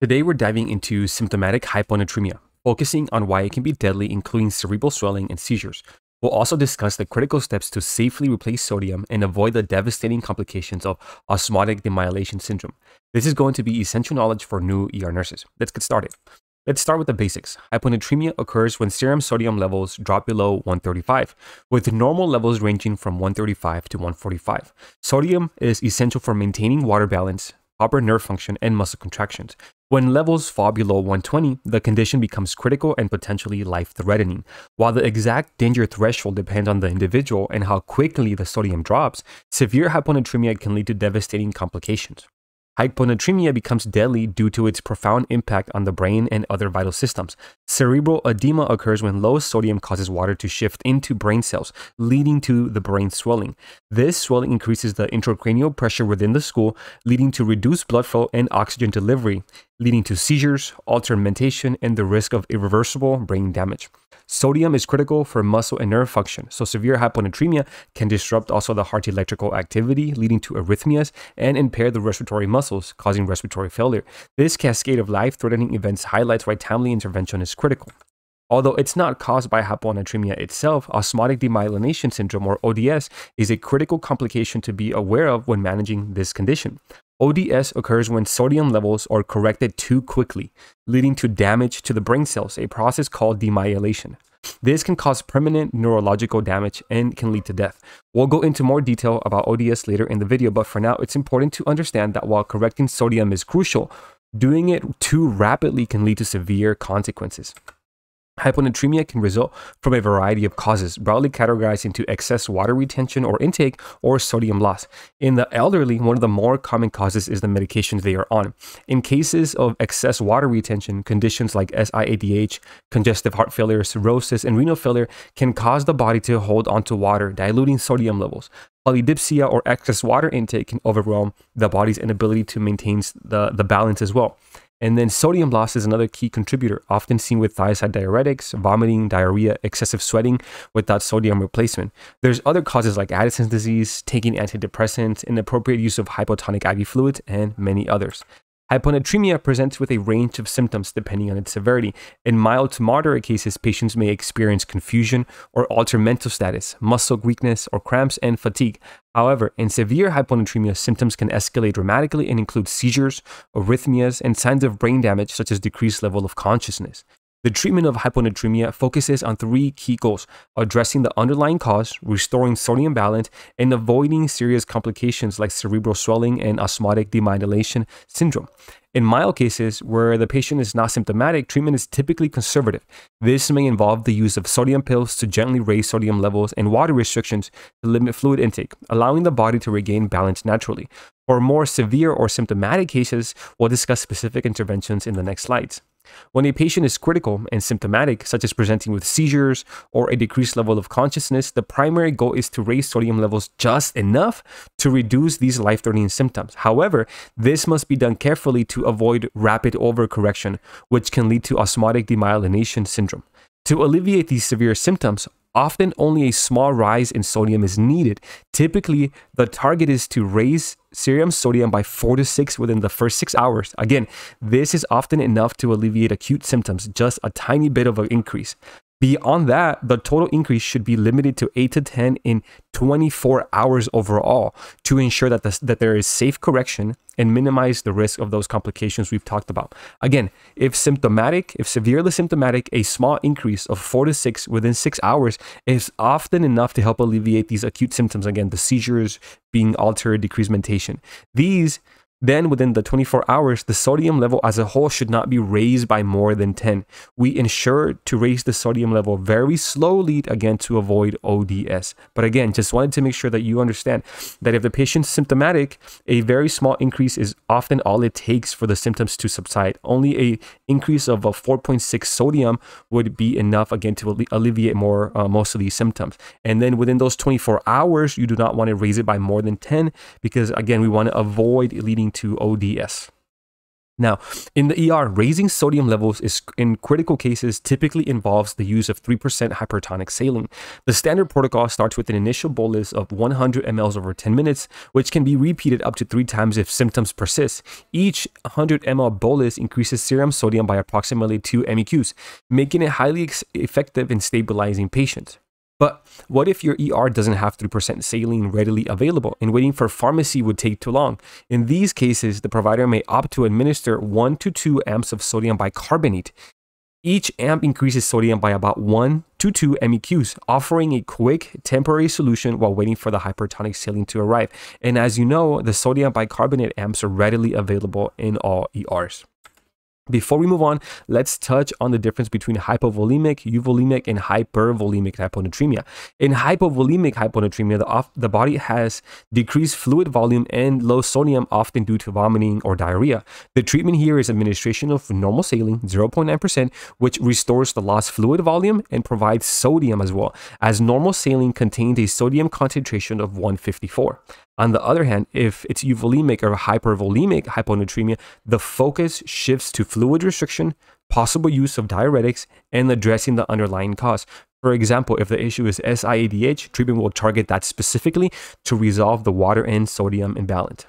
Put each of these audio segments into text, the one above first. Today we're diving into symptomatic hyponatremia, focusing on why it can be deadly, including cerebral swelling and seizures. We'll also discuss the critical steps to safely replace sodium and avoid the devastating complications of osmotic demyelination syndrome. This is going to be essential knowledge for new ER nurses. Let's get started. Let's start with the basics. Hyponatremia occurs when serum sodium levels drop below 135, with normal levels ranging from 135 to 145. Sodium is essential for maintaining water balance, proper nerve function, and muscle contractions. When levels fall below 120, the condition becomes critical and potentially life-threatening. While the exact danger threshold depends on the individual and how quickly the sodium drops, severe hyponatremia can lead to devastating complications. Hyponatremia becomes deadly due to its profound impact on the brain and other vital systems. Cerebral edema occurs when low sodium causes water to shift into brain cells, leading to the brain swelling. This swelling increases the intracranial pressure within the skull, leading to reduced blood flow and oxygen delivery, leading to seizures, altered mentation, and the risk of irreversible brain damage. Sodium is critical for muscle and nerve function, so severe hyponatremia can disrupt also the heart's electrical activity, leading to arrhythmias, and impair the respiratory muscles, causing respiratory failure. This cascade of life-threatening events highlights why timely intervention is critical. Although it's not caused by hyponatremia itself, osmotic demyelination syndrome, or ODS, is a critical complication to be aware of when managing this condition. ODS occurs when sodium levels are corrected too quickly, leading to damage to the brain cells, a process called demyelination. This can cause permanent neurological damage and can lead to death. We'll go into more detail about ODS later in the video, but for now, it's important to understand that while correcting sodium is crucial, doing it too rapidly can lead to severe consequences. Hyponatremia can result from a variety of causes, broadly categorized into excess water retention or intake or sodium loss. In the elderly, one of the more common causes is the medications they are on. In cases of excess water retention, conditions like SIADH, congestive heart failure, cirrhosis, and renal failure can cause the body to hold onto water, diluting sodium levels. Polydipsia, or excess water intake, can overwhelm the body's inability to maintain the balance as well. And then sodium loss is another key contributor, often seen with thiazide diuretics, vomiting, diarrhea, excessive sweating without sodium replacement. There's other causes like Addison's disease, taking antidepressants, inappropriate use of hypotonic IV fluids, and many others. Hyponatremia presents with a range of symptoms depending on its severity. In mild to moderate cases, patients may experience confusion or altered mental status, muscle weakness or cramps, and fatigue. However, in severe hyponatremia, symptoms can escalate dramatically and include seizures, arrhythmias, and signs of brain damage such as decreased level of consciousness. The treatment of hyponatremia focuses on three key goals: addressing the underlying cause, restoring sodium balance, and avoiding serious complications like cerebral swelling and osmotic demyelination syndrome. In mild cases where the patient is not symptomatic, treatment is typically conservative. This may involve the use of sodium pills to gently raise sodium levels and water restrictions to limit fluid intake, allowing the body to regain balance naturally. For more severe or symptomatic cases, we'll discuss specific interventions in the next slides. When a patient is critical and symptomatic, such as presenting with seizures or a decreased level of consciousness, the primary goal is to raise sodium levels just enough to reduce these life-threatening symptoms. However, this must be done carefully to avoid rapid overcorrection, which can lead to osmotic demyelination syndrome. To alleviate these severe symptoms, often only a small rise in sodium is needed. Typically, the target is to raise serum sodium by 4 to 6 within the first 6 hours. Again, this is often enough to alleviate acute symptoms, just a tiny bit of an increase. Beyond that, the total increase should be limited to 8 to 10 in 24 hours overall to ensure that there is safe correction and minimize the risk of those complications we've talked about. Again, if severely symptomatic, a small increase of 4 to 6 within 6 hours is often enough to help alleviate these acute symptoms. Again, the seizures, being altered, decreased mentation. Then within the 24 hours, the sodium level as a whole should not be raised by more than 10. We ensure to raise the sodium level very slowly, again, to avoid ODS. But again, just wanted to make sure that you understand that if the patient's symptomatic, a very small increase is often all it takes for the symptoms to subside. Only an increase of a 4.6 sodium would be enough, again, to alleviate most of these symptoms. And then within those 24 hours, you do not want to raise it by more than 10 because, again, we want to avoid leading to ODS. Now, in the ER, raising sodium levels is, in critical cases, typically involves the use of 3% hypertonic saline. The standard protocol starts with an initial bolus of 100 mLs over 10 minutes, which can be repeated up to 3 times if symptoms persist. Each 100 ml bolus increases serum sodium by approximately 2 MEQs, making it highly effective in stabilizing patients. But what if your ER doesn't have 3% saline readily available and waiting for pharmacy would take too long? In these cases, the provider may opt to administer 1 to 2 amps of sodium bicarbonate. Each amp increases sodium by about 1 to 2 MEQs, offering a quick temporary solution while waiting for the hypertonic saline to arrive. And as you know, the sodium bicarbonate amps are readily available in all ERs. Before we move on, let's touch on the difference between hypovolemic, euvolemic, and hypervolemic hyponatremia. In hypovolemic hyponatremia, the body has decreased fluid volume and low sodium, often due to vomiting or diarrhea. The treatment here is administration of normal saline, 0.9%, which restores the lost fluid volume and provides sodium as well, as normal saline contains a sodium concentration of 154. On the other hand, if it's euvolemic or hypervolemic hyponatremia, the focus shifts to fluid restriction, possible use of diuretics, and addressing the underlying cause. For example, if the issue is SIADH, treatment will target that specifically to resolve the water and sodium imbalance.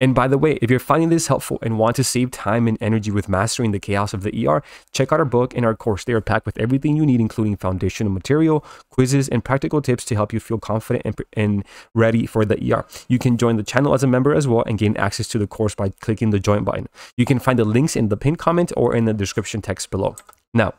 And by the way, if you're finding this helpful and want to save time and energy with mastering the chaos of the ER, check out our book and our course. They are packed with everything you need, including foundational material, quizzes, and practical tips to help you feel confident and ready for the ER. You can join the channel as a member as well and gain access to the course by clicking the join button. You can find the links in the pinned comment or in the description text below. Now,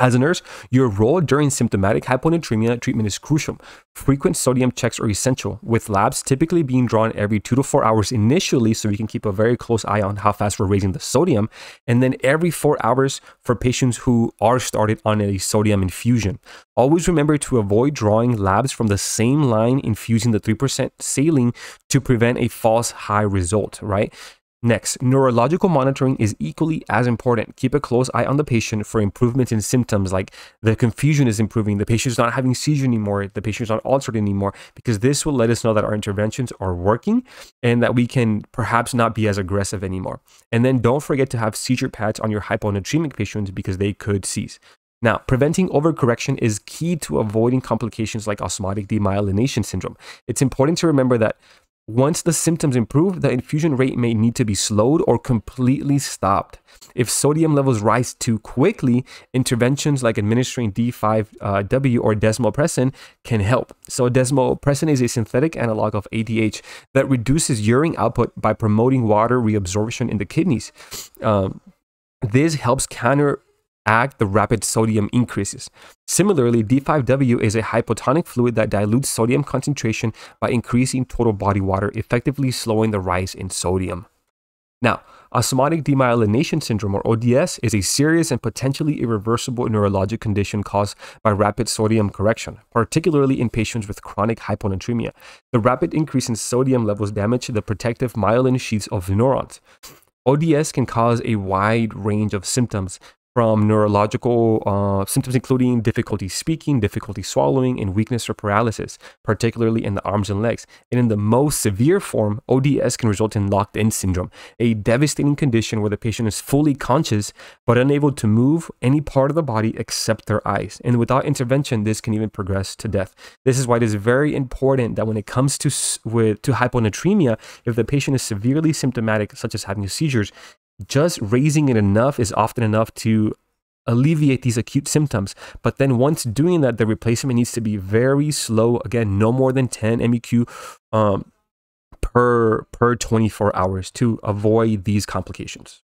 as a nurse, your role during symptomatic hyponatremia treatment is crucial. Frequent sodium checks are essential, with labs typically being drawn every 2 to 4 hours initially, so we can keep a very close eye on how fast we're raising the sodium, and then every 4 hours for patients who are started on a sodium infusion. Always remember to avoid drawing labs from the same line infusing the 3% saline to prevent a false high result, right? Next, neurological monitoring is equally as important. Keep a close eye on the patient for improvements in symptoms, like the confusion is improving, the patient's not having seizure anymore, the patient's not altered anymore, because this will let us know that our interventions are working and that we can perhaps not be as aggressive anymore. And then don't forget to have seizure pads on your hyponatremic patients because they could seize. Now, preventing overcorrection is key to avoiding complications like osmotic demyelination syndrome. It's important to remember that once the symptoms improve, the infusion rate may need to be slowed or completely stopped. If sodium levels rise too quickly, interventions like administering D5W or desmopressin can help. So desmopressin is a synthetic analog of ADH that reduces urine output by promoting water reabsorption in the kidneys. This helps counteract the rapid sodium increases. Similarly, D5W is a hypotonic fluid that dilutes sodium concentration by increasing total body water, effectively slowing the rise in sodium. Now, osmotic demyelination syndrome, or ODS, is a serious and potentially irreversible neurologic condition caused by rapid sodium correction, particularly in patients with chronic hyponatremia. The rapid increase in sodium levels damages the protective myelin sheaths of neurons. ODS can cause a wide range of symptoms, from neurological symptoms including difficulty speaking, difficulty swallowing, and weakness or paralysis, particularly in the arms and legs. And in the most severe form, ODS can result in locked-in syndrome, a devastating condition where the patient is fully conscious but unable to move any part of the body except their eyes. And without intervention, this can even progress to death. This is why it is very important that when it comes to hyponatremia, if the patient is severely symptomatic, such as having seizures, just raising it enough is often enough to alleviate these acute symptoms. But then once doing that, the replacement needs to be very slow. Again, no more than 10 MEQ per 24 hours to avoid these complications.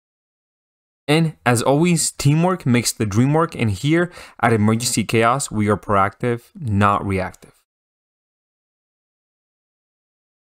And as always, teamwork makes the dream work. And here at Emergency Chaos, we are proactive, not reactive.